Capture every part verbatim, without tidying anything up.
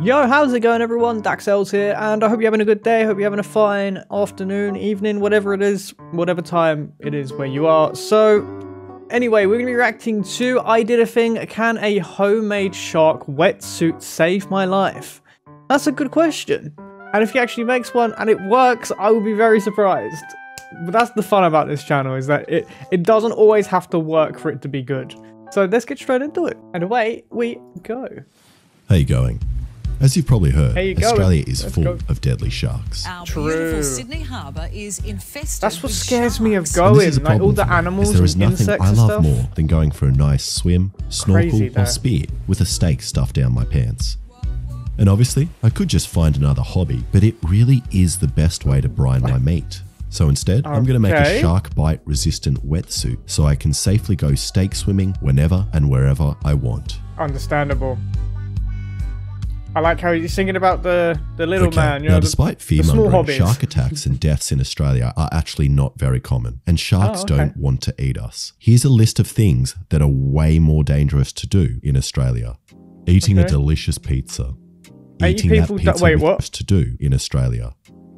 Yo, how's it going everyone? Daxellz here, and I hope you're having a good day. Hope you're having a fine afternoon, evening, whatever it is, whatever time it is where you are. So anyway, we're going to be reacting to I Did a Thing, Can a Homemade Shark Wetsuit Save My Life? That's a good question. And if he actually makes one and it works, I will be very surprised. But that's the fun about this channel, is that it, it doesn't always have to work for it to be good. So let's get straight into it. And away we go. How you going? As you've probably heard, you Australia is Let's full go. of deadly sharks. Our True. beautiful Sydney Harbour is infested. That's what scares sharks. me of going. Like all the animals, there is and nothing insects I love and stuff. more than going for a nice swim, snorkel, Crazy, or spear with a steak stuffed down my pants. And obviously, I could just find another hobby, but it really is the best way to brine my meat. So instead, okay. I'm going to make a shark bite resistant wetsuit so I can safely go steak swimming whenever and wherever I want. Understandable. I like how he's singing about the, the little okay. man. You now, know, despite fear-mongering, shark attacks and deaths in Australia are actually not very common, and sharks oh, okay. don't want to eat us. Here's a list of things that are way more dangerous to do in Australia. Eating okay. a delicious pizza. Eight eating people that pizza wait, what? to do in Australia.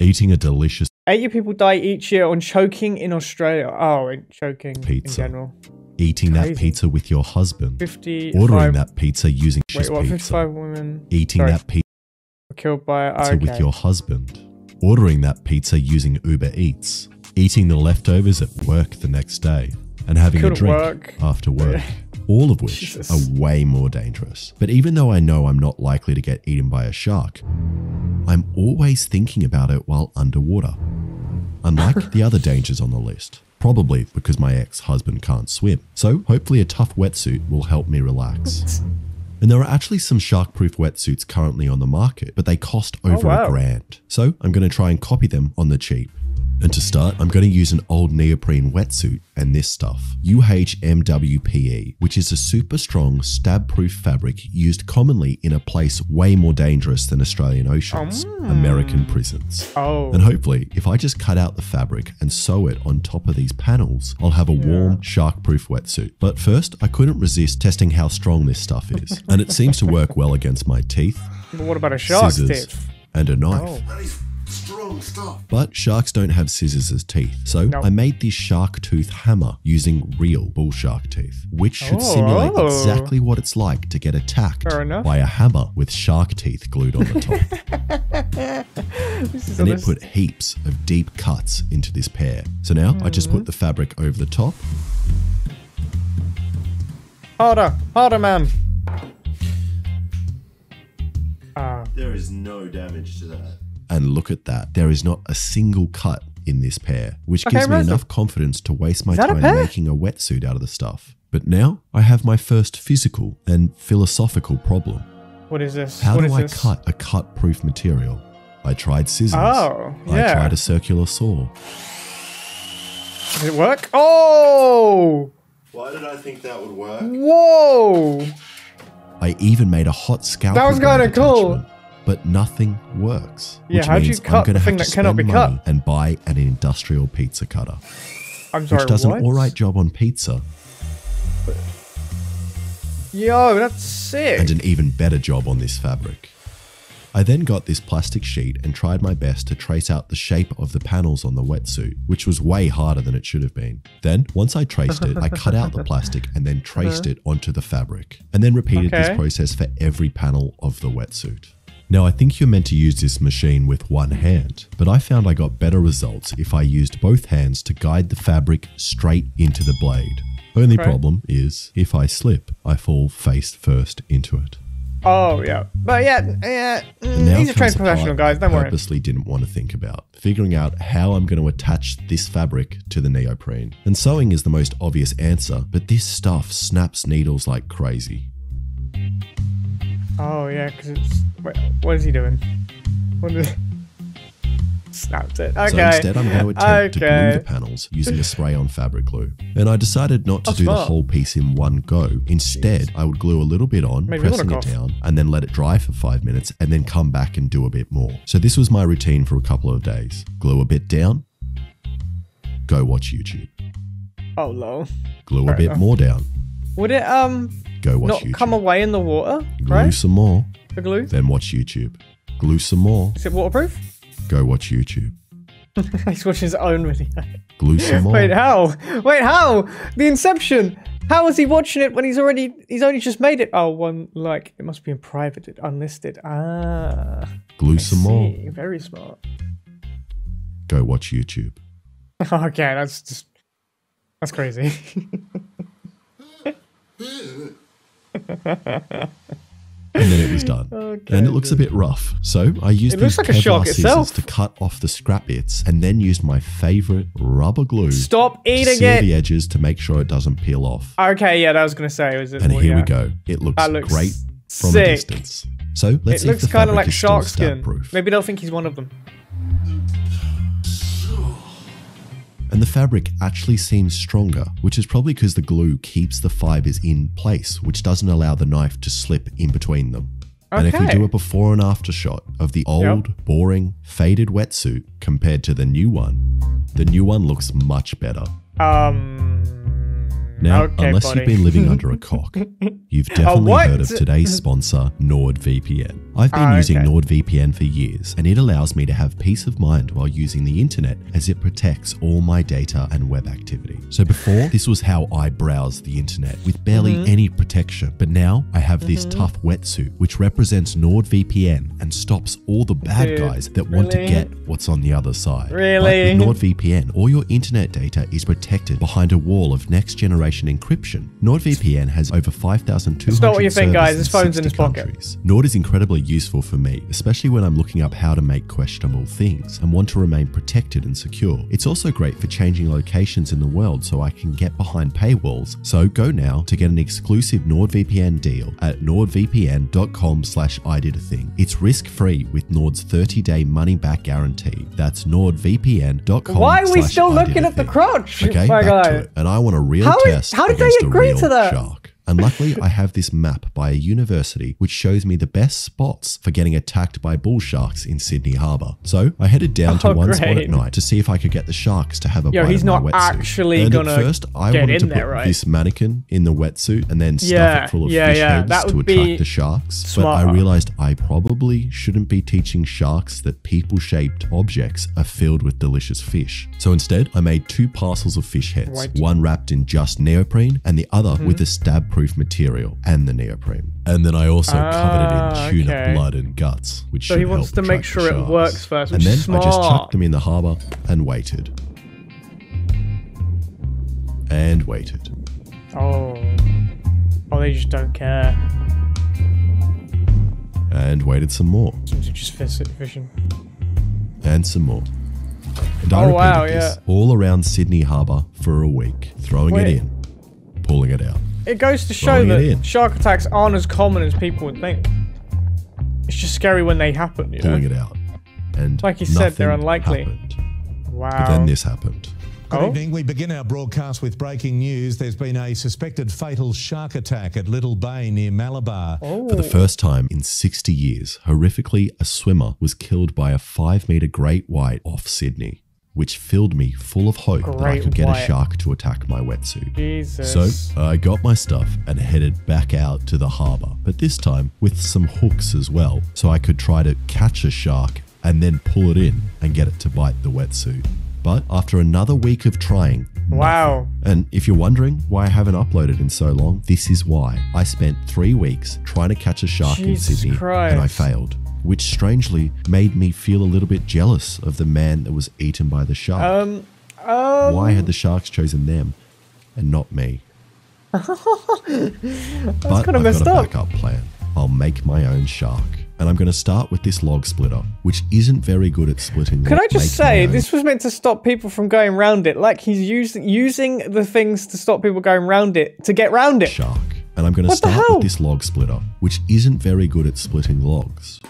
Eating a delicious... eighty people die each year on choking in Australia. Oh, choking pizza. in general. Eating Crazy. that pizza with your husband. fifty-five Ordering that pizza using Wait, what, pizza. Women? Eating Sorry. that pizza killed by oh, okay. with your husband. Ordering that pizza using Uber Eats. Eating the leftovers at work the next day. And having Could a drink work. after work. All of which Jesus. are way more dangerous. But even though I know I'm not likely to get eaten by a shark, I'm always thinking about it while underwater. Unlike the other dangers on the list. Probably because my ex-husband can't swim, so hopefully a tough wetsuit will help me relax. And there are actually some shark-proof wetsuits currently on the market, but they cost over oh, wow. a grand. So I'm going to try and copy them on the cheap. And to start, I'm going to use an old neoprene wetsuit and this stuff, U H M W P E, which is a super strong stab-proof fabric used commonly in a place way more dangerous than Australian oceans, oh. American prisons. Oh. And hopefully, if I just cut out the fabric and sew it on top of these panels, I'll have a yeah. warm, shark-proof wetsuit. But first, I couldn't resist testing how strong this stuff is, and it seems to work well against my teeth, but what about a shark's scissors, teeth? and a knife. Oh. Strong stuff. But sharks don't have scissors as teeth, so nope. I made this shark tooth hammer using real bull shark teeth, which should oh, simulate oh. exactly what it's like to get attacked by a hammer with shark teeth glued on the top. This and it put heaps of deep cuts into this pair. So now mm. I just put the fabric over the top. Harder, harder, man. Uh. There is no damage to that. And look at that, there is not a single cut in this pair, which okay, gives me enough confidence to waste my time making a wetsuit out of the stuff. But now I have my first physical and philosophical problem. What is this? How what do I this? cut a cut-proof material? I tried scissors. Oh, yeah. I tried a circular saw. Did it work? Oh! Why did I think that would work? Whoa! I even made a hot scalpel. That was kind of cool. But nothing works, yeah, which how'd means you cut I'm going to have to spend money cut? and buy an industrial pizza cutter, I'm sorry, which does what? an alright job on pizza. Yo, that's sick. And an even better job on this fabric. I then got this plastic sheet and tried my best to trace out the shape of the panels on the wetsuit, which was way harder than it should have been. Then, once I traced it, I cut out the plastic and then traced it onto the fabric, and then repeated okay. this process for every panel of the wetsuit. Now, I think you're meant to use this machine with one hand, but I found I got better results if I used both hands to guide the fabric straight into the blade. Only right. problem is, if I slip, I fall face first into it. Oh, yeah. But yeah, yeah. Mm, he's a trained professional, guys. Don't worry. I purposely didn't want to think about figuring out how I'm going to attach this fabric to the neoprene. And sewing is the most obvious answer, but this stuff snaps needles like crazy. Oh, yeah, because it's... Wait, what is he doing? What is... Snapped it. Okay. So instead, I'm going to attempt okay. to glue the panels using a spray-on fabric glue. And I decided not to oh, do smart. the whole piece in one go. Instead, Jeez. I would glue a little bit on, Maybe pressing it down, and then let it dry for five minutes, and then come back and do a bit more. So this was my routine for a couple of days. Glue a bit down. Go watch YouTube. Oh, lol. Glue Fair a bit enough. more down. Would it, um... Go watch Not YouTube. come away in the water, right? Glue some more. The glue? Then watch YouTube. Glue some more. Is it waterproof? Go watch YouTube. He's watching his own video. Glue some more. Wait, how? Wait, how? The Inception! How is he watching it when he's already, he's only just made it? Oh, one like, it must be in private, unlisted. Ah. Glue I some see. more. Very smart. Go watch YouTube. Okay, that's just, that's crazy. And then it was done. Okay. And it looks a bit rough. So I used it these like Kevlar scissors to cut off the scrap bits and then used my favorite rubber glue Stop eating to seal it. the edges to make sure it doesn't peel off. Okay, yeah, that was going to say. Was it and more, here yeah. we go. It looks, looks great sick. from a distance. So let's it see looks if the fabric like is shark still skin. proof. Maybe they'll think he's one of them. And the fabric actually seems stronger, which is probably because the glue keeps the fibers in place, which doesn't allow the knife to slip in between them. Okay. And if we do a before and after shot of the old, yep. boring, faded wetsuit compared to the new one, the new one looks much better. Um, now, okay, unless buddy. you've been living under a cock, you've definitely oh, heard of today's sponsor, NordVPN. I've been oh, using okay. NordVPN for years, and it allows me to have peace of mind while using the internet as it protects all my data and web activity. So before, this was how I browsed the internet with barely mm-hmm. any protection. But now I have this mm-hmm. tough wetsuit, which represents NordVPN and stops all the bad Dude, guys that really? want to get what's on the other side. Really? But with NordVPN, all your internet data is protected behind a wall of next generation encryption. NordVPN has over five thousand two hundred It's not what you think, guys. His phone's in his pocket. Nord is incredibly useful for me, especially when I'm looking up how to make questionable things and want to remain protected and secure. It's also great for changing locations in the world so I can get behind paywalls. So go now to get an exclusive NordVPN deal at nord V P N dot com slash I did a thing. It's risk-free with Nord's thirty day money-back guarantee. That's nord V P N dot com slash I did a thing. Why are we still looking at the crotch? Okay, my back to it. And I want a real how test is, how did they agree to that? Shark. And luckily, I have this map by a university which shows me the best spots for getting attacked by bull sharks in Sydney Harbour. So I headed down to oh, one great. spot at night to see if I could get the sharks to have a Yo, bite he's of not my wetsuit. actually and gonna at first, I get wanted in to there, put right? this mannequin in the wetsuit and then stuff yeah, it full of yeah, fish yeah. heads that to attract the sharks. Smart. But I realised I probably shouldn't be teaching sharks that people-shaped objects are filled with delicious fish. So instead, I made two parcels of fish heads, right. one wrapped in just neoprene and the other mm-hmm. with a stab proof material and the neoprene. And then I also ah, covered it in tuna okay. blood and guts, which so should help attract the sharks. So he wants to make sure it works first, which is smart. And then I just chucked them in the harbour and waited. And waited. Oh. Oh, they just don't care. And waited some more. Seems like just fishing. And some more. And I oh, repeated wow, this yeah. all around Sydney Harbour for a week, throwing Wait. it in, pulling it out. It goes to show that shark attacks aren't as common as people would think. It's just scary when they happen, you know? Pulling it out. And like you said, they're unlikely. Happened. Wow. But then this happened. Good oh. evening. We begin our broadcast with breaking news. There's been a suspected fatal shark attack at Little Bay near Malabar. Oh. For the first time in sixty years, horrifically, a swimmer was killed by a five metre great white off Sydney, which filled me full of hope Great that I could get white. a shark to attack my wetsuit. Jesus. So I got my stuff and headed back out to the harbour, but this time with some hooks as well, so I could try to catch a shark and then pull it in and get it to bite the wetsuit. But after another week of trying, nothing. Wow. And if you're wondering why I haven't uploaded in so long, this is why. I spent three weeks trying to catch a shark Jesus in Sydney Christ. and I failed, which strangely made me feel a little bit jealous of the man that was eaten by the shark. Um, um, Why had the sharks chosen them and not me? That's kind of messed up. But I've got a backup plan. I'll make my own shark. And I'm going to start with this log splitter, which isn't very good at splitting. Can I just say, this was meant to stop people from going round it. Like he's using, using the things to stop people going round it, to get round it. Shark. And I'm going to start with this log splitter, which isn't very good at splitting logs.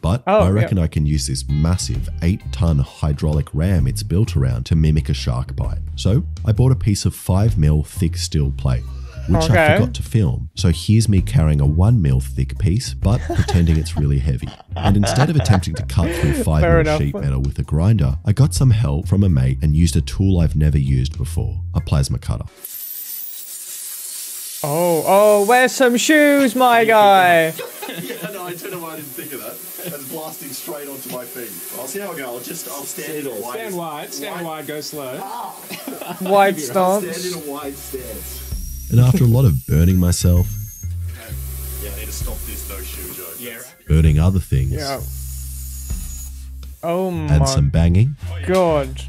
But oh, I reckon yep. I can use this massive eight ton hydraulic ram it's built around to mimic a shark bite. So I bought a piece of five mil thick steel plate, which okay. I forgot to film. So here's me carrying a one mil thick piece, but pretending it's really heavy. And instead of attempting to cut through five mil sheet metal with a grinder, I got some help from a mate and used a tool I've never used before, a plasma cutter. Oh, oh, wear some shoes, my guy. I don't know why I didn't think of that. That's blasting straight onto my thing. I'll see how I go. I'll just, I'll stand, stand wide. Stand wide, stand wide, go slow. Ah. Wide stance. Stand in a wide stance. And after a lot of burning myself, yeah, I need to stop this no shoe joke. Yeah. Burning other things. Yeah. Oh my. And some banging. Oh, yeah. God. Yeah.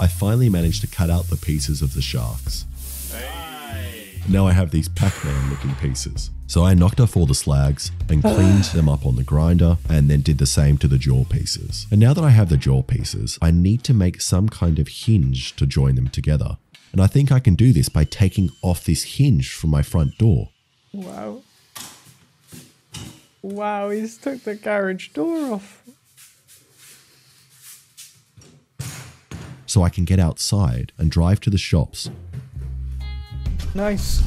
I finally managed to cut out the pieces of the sharks. Hey. Now I have these Pac-Man looking pieces. So I knocked off all the slags and cleaned them up on the grinder and then did the same to the jaw pieces. And now that I have the jaw pieces, I need to make some kind of hinge to join them together. And I think I can do this by taking off this hinge from my front door. Wow. Wow, he's took the garage door off. So I can get outside and drive to the shops. Nice.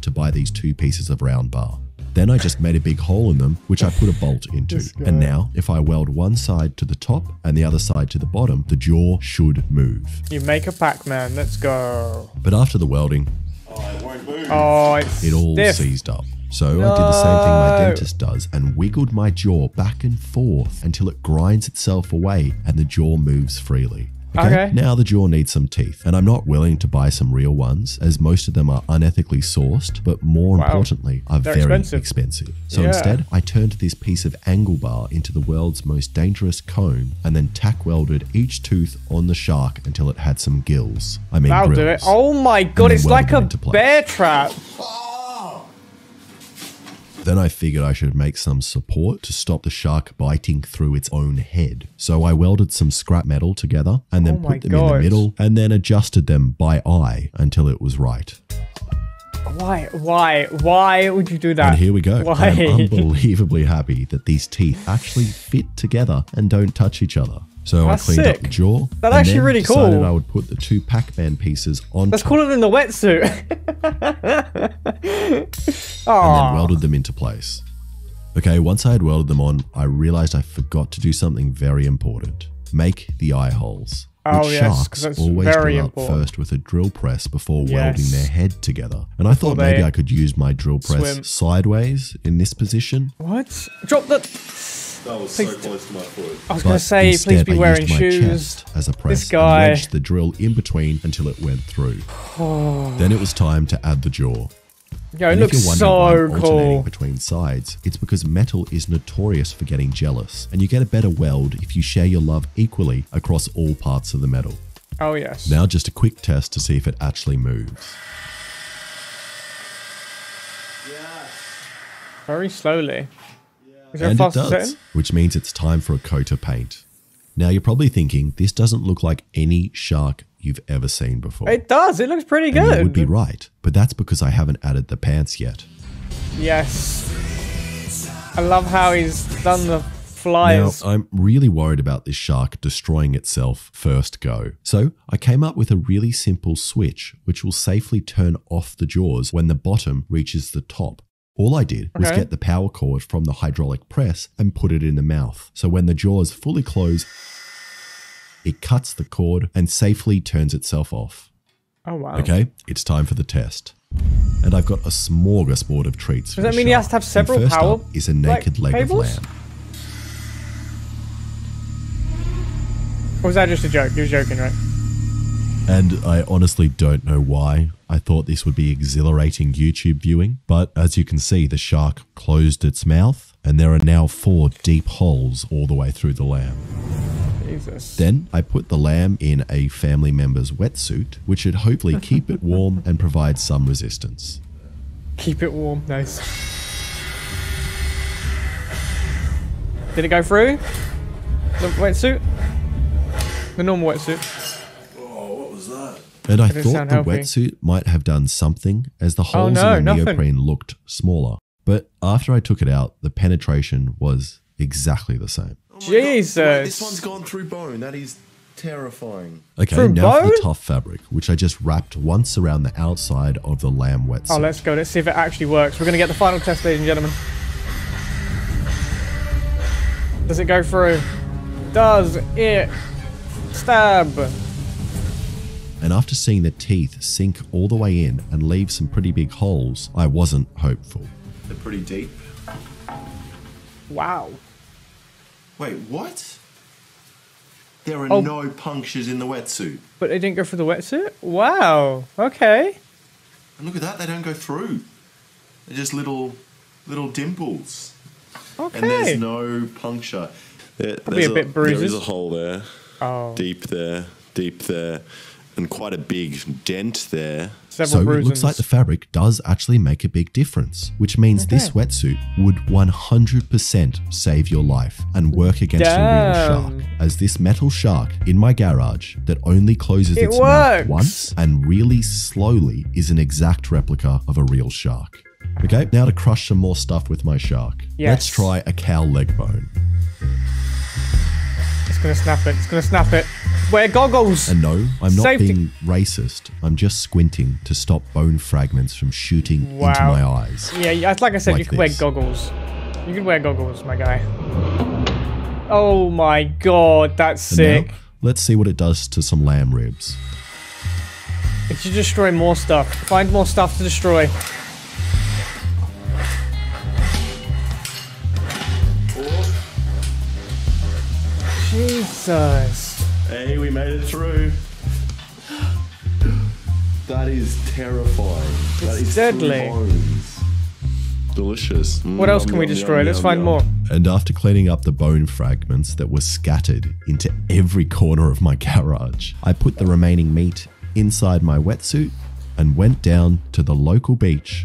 To buy these two pieces of round bar. Then I just made a big hole in them, which I put a bolt into. And now, if I weld one side to the top and the other side to the bottom, the jaw should move. You make a Pac-Man, let's go. But after the welding, oh, it won't move. Oh, it's it all stiff. Seized up. So no. I did the same thing my dentist does and wiggled my jaw back and forth until it grinds itself away and the jaw moves freely. Okay. Okay. Now the jaw needs some teeth, and I'm not willing to buy some real ones as most of them are unethically sourced, but more wow. importantly, are They're very expensive. expensive. So yeah. instead, I turned this piece of angle bar into the world's most dangerous comb and then tack welded each tooth on the shark until it had some gills. I mean That'll grills. do it. Oh my God, it's like a bear trap. Then I figured I should make some support to stop the shark biting through its own head. So I welded some scrap metal together and then oh put them gosh. in the middle and then adjusted them by eye until it was right. Why? Why? Why would you do that? And here we go. Why? I'm unbelievably happy that these teeth actually fit together and don't touch each other. So That's I cleaned sick. up the jaw. That's actually really cool. And then decided I would put the two Pac-Man pieces on Let's top. call it in the wetsuit. And then welded them into place. Okay, once I had welded them on, I realized I forgot to do something very important. Make the eye holes. Which oh, yes, sharks that's always very drill important. out first with a drill press before yes. welding their head together. And I thought maybe I could use my drill press swim. sideways in this position. What? Drop the... That was please. so close to my foot. I was going to say, please be I wearing shoes. As a press this guy. wedged the drill in between until it went through. Oh. Then it was time to add the jaw. Yo, it looks so cool. Alternating between sides, it's because metal is notorious for getting jealous, and you get a better weld if you share your love equally across all parts of the metal. Oh yes. Now just a quick test to see if it actually moves. Yes. Very slowly. Yeah. Is there and a faster it does, setting? Which means it's time for a coat of paint. Now you're probably thinking this doesn't look like any shark you've ever seen before. It does. It looks pretty good. You would be right, but that's because I haven't added the pants yet. Yes. I love how he's done the flyers. Now, I'm really worried about this shark destroying itself first go. So I came up with a really simple switch, which will safely turn off the jaws when the bottom reaches the top. All I did was okay. get the power cord from the hydraulic press and put it in the mouth. So when the jaws fully close, it cuts the cord and safely turns itself off. Oh, wow. Okay, it's time for the test. And I've got a smorgasbord of treats. Does for that mean shark. he has to have several first power? Up is a naked like, leg cables? of lamb. Or was that just a joke? You're joking, right? And I honestly don't know why. I thought this would be exhilarating YouTube viewing, but as you can see, the shark closed its mouth and there are now four deep holes all the way through the lamb. Jesus. Then I put the lamb in a family member's wetsuit, which should hopefully keep it warm and provide some resistance. Keep it warm, nice. Did it go through? The wetsuit? The normal wetsuit. Oh, what was that? And I thought the healthy. wetsuit might have done something as the holes oh, no, in the nothing. neoprene looked smaller. But after I took it out, the penetration was exactly the same. Oh Jesus. Wait, this one's gone through bone. That is terrifying. Okay, through now bone? for the tough fabric, which I just wrapped once around the outside of the lamb wetsuit. Oh, let's go. Let's see if it actually works. We're going to get the final test, ladies and gentlemen. Does it go through? Does it stab? And after seeing the teeth sink all the way in and leave some pretty big holes, I wasn't hopeful. They're pretty deep. Wow. Wait, what? There are oh. no punctures in the wetsuit. But they didn't go for the wetsuit? Wow. Okay. And look at that, they don't go through. They're just little little dimples. Okay. And there's no puncture. There, Probably a, a bit bruises. There is a hole there. Oh. Deep there, deep there, and quite a big dent there. Several so bruisings. It looks like the fabric does actually make a big difference, which means okay. this wetsuit would one hundred percent save your life and work against Damn. a real shark, as this metal shark in my garage that only closes it its works. mouth once and really slowly is an exact replica of a real shark. Okay, now to crush some more stuff with my shark. Yes. Let's try a cow leg bone. It's gonna snap it, it's gonna snap it. Wear goggles. And no, I'm not Safety. being racist. I'm just squinting to stop bone fragments from shooting wow. into my eyes. Yeah, like I said, like you can this. wear goggles. You can wear goggles, my guy. Oh my god, that's and sick. Now, let's see what it does to some lamb ribs. It should destroy more stuff. Find more stuff to destroy. Jesus. Hey, we made it through. That is terrifying. It's that is deadly. Delicious. Mm, what else yum, can we destroy? Yum, Let's yum, find yum. more. And after cleaning up the bone fragments that were scattered into every corner of my garage, I put the remaining meat inside my wetsuit and went down to the local beach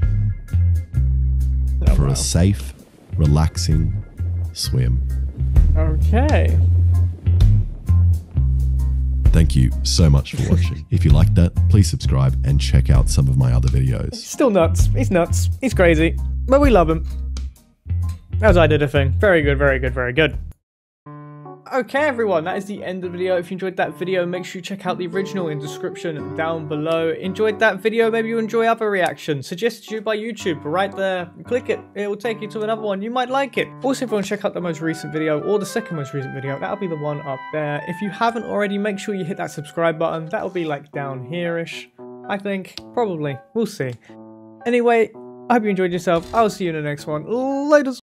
oh, for wow. a safe, relaxing swim. Okay. Thank you so much for watching. If you liked that, please subscribe and check out some of my other videos. He's still nuts. He's nuts. He's crazy. But we love him. As I did a thing. Very good, very good, very good. Okay, everyone, that is the end of the video. If you enjoyed that video, make sure you check out the original in description down below. Enjoyed that video, maybe you enjoy other reactions suggested to you by YouTube. Right there, click it. It will take you to another one. You might like it. Also, if you want to check out the most recent video or the second most recent video, that'll be the one up there. If you haven't already, make sure you hit that subscribe button. That'll be like down here-ish, I think. Probably. We'll see. Anyway, I hope you enjoyed yourself. I'll see you in the next one. Laters.